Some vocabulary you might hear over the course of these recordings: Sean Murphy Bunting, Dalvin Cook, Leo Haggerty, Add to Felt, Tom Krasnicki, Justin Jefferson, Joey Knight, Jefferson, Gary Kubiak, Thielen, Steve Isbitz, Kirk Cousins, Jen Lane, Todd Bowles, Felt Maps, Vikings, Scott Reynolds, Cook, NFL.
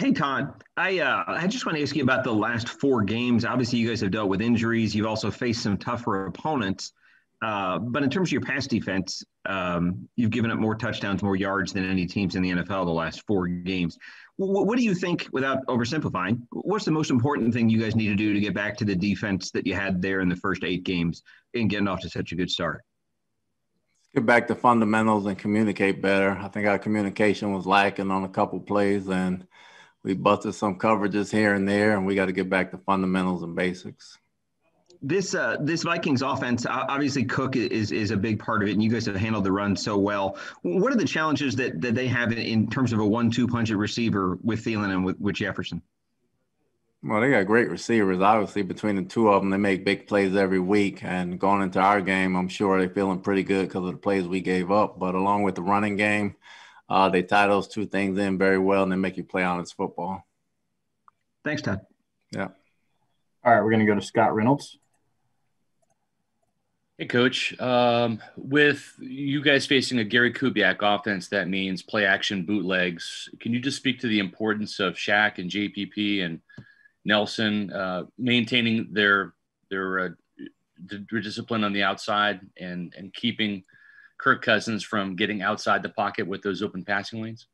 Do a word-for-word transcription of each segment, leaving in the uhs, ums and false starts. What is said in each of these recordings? Hey, Todd, I uh, I just want to ask you about the last four games. Obviously, you guys have dealt with injuries. You've also faced some tougher opponents. Uh, but in terms of your pass defense, um, you've given up more touchdowns, more yards than any teams in the N F L the last four games. W- what do you think, without oversimplifying, what's the most important thing you guys need to do to get back to the defense that you had there in the first eight games and getting off to such a good start? Get back to fundamentals and communicate better. I think our communication was lacking on a couple plays, and we busted some coverages here and there, and we got to get back to fundamentals and basics. This uh, this Vikings offense, obviously Cook is is a big part of it, and you guys have handled the run so well. What are the challenges that, that they have in, in terms of a one two punch at receiver with Thielen and with, with Jefferson? Well, they got great receivers. Obviously, between the two of them, they make big plays every week. And going into our game, I'm sure they're feeling pretty good because of the plays we gave up. But along with the running game, uh, they tie those two things in very well, and they make you play honest football. Thanks, Todd. Yeah. All right, we're going to go to Scott Reynolds. Hey, Coach, um, with you guys facing a Gary Kubiak offense, that means play action bootlegs. Can you just speak to the importance of Shaq and J P P and Nelson uh, maintaining their their, uh, their discipline on the outside and, and keeping Kirk Cousins from getting outside the pocket with those open passing lanes?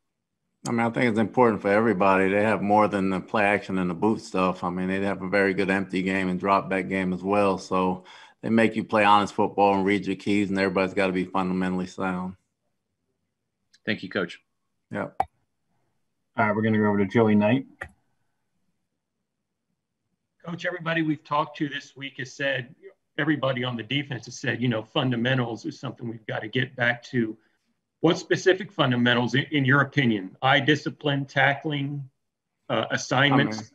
I mean, I think it's important for everybody. They have more than the play action and the boot stuff. I mean, they have a very good empty game and drop back game as well. So they make you play honest football and read your keys, and everybody's got to be fundamentally sound. Thank you, Coach. Yep. All right, we're going to go over to Joey Knight. Coach, everybody we've talked to this week has said, everybody on the defense has said, you know, fundamentals is something we've got to get back to. What specific fundamentals, in, in your opinion? Eye discipline, tackling, uh, assignments? I mean,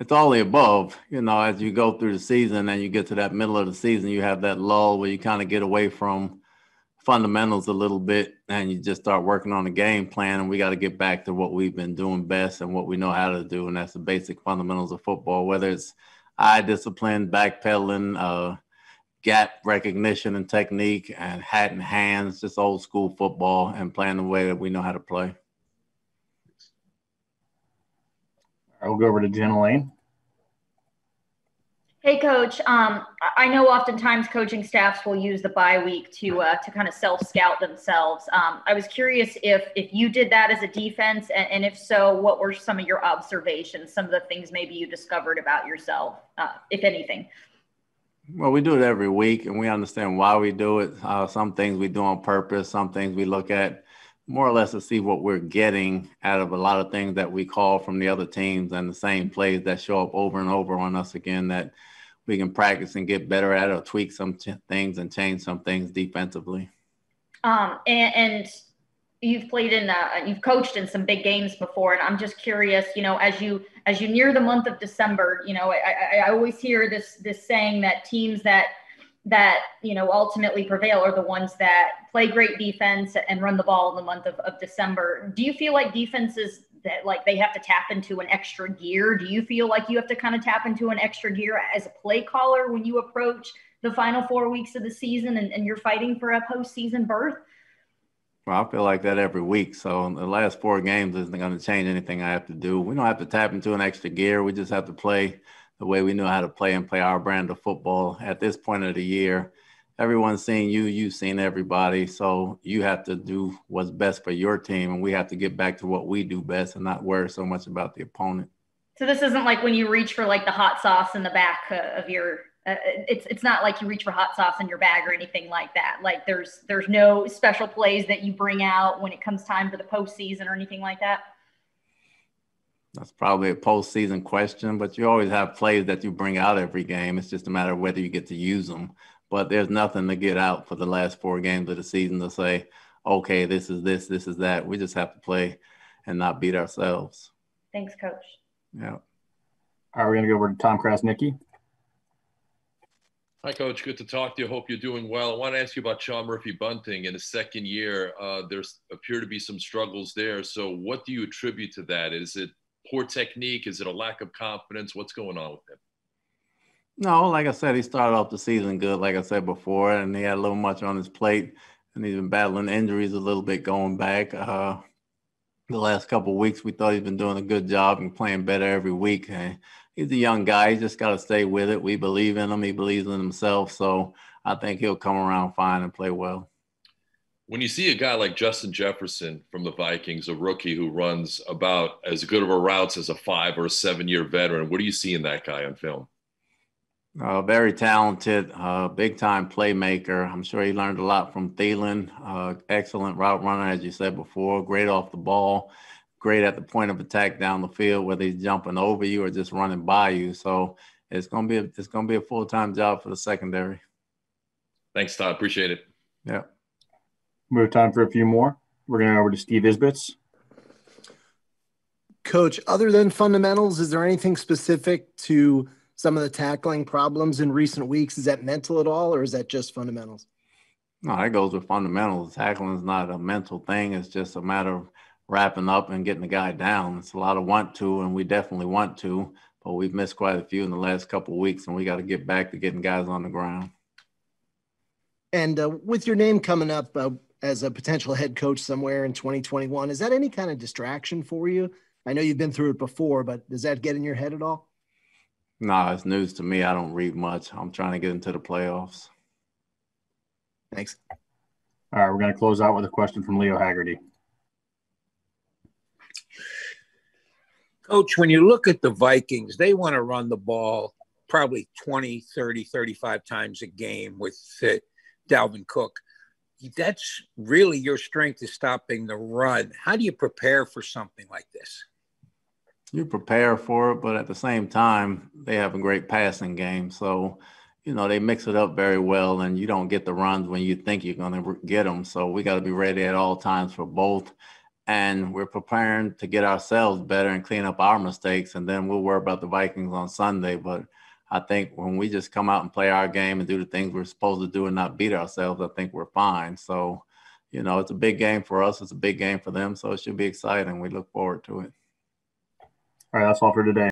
it's all the above. You know, as you go through the season and you get to that middle of the season, you have that lull where you kind of get away from fundamentals a little bit and you just start working on the game plan, and we got to get back to what we've been doing best and what we know how to do, and that's the basic fundamentals of football, whether it's eye discipline, backpedaling, uh, gap recognition and technique, and hat and hands, just old school football and playing the way that we know how to play. I'll go over to Jen Lane. Hey, Coach. Um, I know oftentimes coaching staffs will use the bye week to uh, to kind of self-scout themselves. Um, I was curious if if you did that as a defense, and, and if so, what were some of your observations, some of the things maybe you discovered about yourself, uh, if anything? Well, we do it every week, and we understand why we do it. Uh, some things we do on purpose, some things we look at more or less to see what we're getting out of a lot of things that we call from the other teams and the same plays that show up over and over on us again, that we can practice and get better at or tweak some ch- things and change some things defensively. Um, and, and you've played in, uh, you've coached in some big games before, and I'm just curious, you know, as you, as you near the month of December, you know, I, I, I always hear this, this saying that teams that, that, you know, ultimately prevail are the ones that play great defense and run the ball in the month of, of December. Do you feel like defenses that like they have to tap into an extra gear? Do you feel like you have to kind of tap into an extra gear as a play caller when you approach the final four weeks of the season and, and you're fighting for a postseason berth? Well, I feel like that every week. So the last four games isn't going to change anything I have to do. We don't have to tap into an extra gear. We just have to play the way we know how to play and play our brand of football. At this point of the year, everyone's seen you, you've seen everybody. So you have to do what's best for your team, and we have to get back to what we do best and not worry so much about the opponent. So this isn't like when you reach for like the hot sauce in the back of your, uh, it's it's not like you reach for hot sauce in your bag or anything like that. Like there's there's no special plays that you bring out when it comes time for the postseason or anything like that? That's probably a postseason question, but you always have plays that you bring out every game. It's just a matter of whether you get to use them. But there's nothing to get out for the last four games of the season to say, okay, this is this, this is that. We just have to play and not beat ourselves. Thanks, Coach. Yeah. All right, we're going to go over to Tom Krasnicki. Hi, Coach. Good to talk to you. Hope you're doing well. I want to ask you about Sean Murphy Bunting in his second year. Uh, there appear to be some struggles there. So what do you attribute to that? Is it poor technique? Is it a lack of confidence? What's going on with him? No, like I said, he started off the season good, like I said before, and he had a little much on his plate, and he's been battling injuries a little bit going back. Uh, the last couple of weeks. We thought he's been doing a good job and playing better every week. And he's a young guy. He's just got to stay with it. We believe in him. He believes in himself. So I think he'll come around fine and play well. When you see a guy like Justin Jefferson from the Vikings, a rookie who runs about as good of a routes as a five or a seven-year veteran, what do you see in that guy on film? Uh, very talented, uh, big-time playmaker. I'm sure he learned a lot from Thielen. Uh, excellent route runner, as you said before. Great off the ball. Great at the point of attack down the field, whether he's jumping over you or just running by you. So it's gonna be a, it's gonna be a full-time job for the secondary. Thanks, Todd. Appreciate it. Yeah. We have time for a few more. We're going to go over to Steve Isbitz. Coach, other than fundamentals, is there anything specific to some of the tackling problems in recent weeks? Is that mental at all, or is that just fundamentals? No, that goes with fundamentals. Tackling is not a mental thing. It's just a matter of wrapping up and getting the guy down. It's a lot of want to, and we definitely want to, but we've missed quite a few in the last couple of weeks, and we got to get back to getting guys on the ground. And uh, with your name coming up, uh, as a potential head coach somewhere in twenty twenty-one, is that any kind of distraction for you? I know you've been through it before, but does that get in your head at all? No, nah, it's news to me. I don't read much. I'm trying to get into the playoffs. Thanks. All right, we're going to close out with a question from Leo Haggerty. Coach, when you look at the Vikings, they want to run the ball probably twenty, thirty, thirty-five times a game with uh, Dalvin Cook. That's really your strength, is stopping the run. How do you prepare for something like this? You prepare for it, but at the same time, they have a great passing game. So, you know, they mix it up very well, and you don't get the runs when you think you're going to get them. So we got to be ready at all times for both. And we're preparing to get ourselves better and clean up our mistakes, and then we'll worry about the Vikings on Sunday. But I think when we just come out and play our game and do the things we're supposed to do and not beat ourselves, I think we're fine. So, you know, it's a big game for us. It's a big game for them. So it should be exciting. We look forward to it. All right, that's all for today.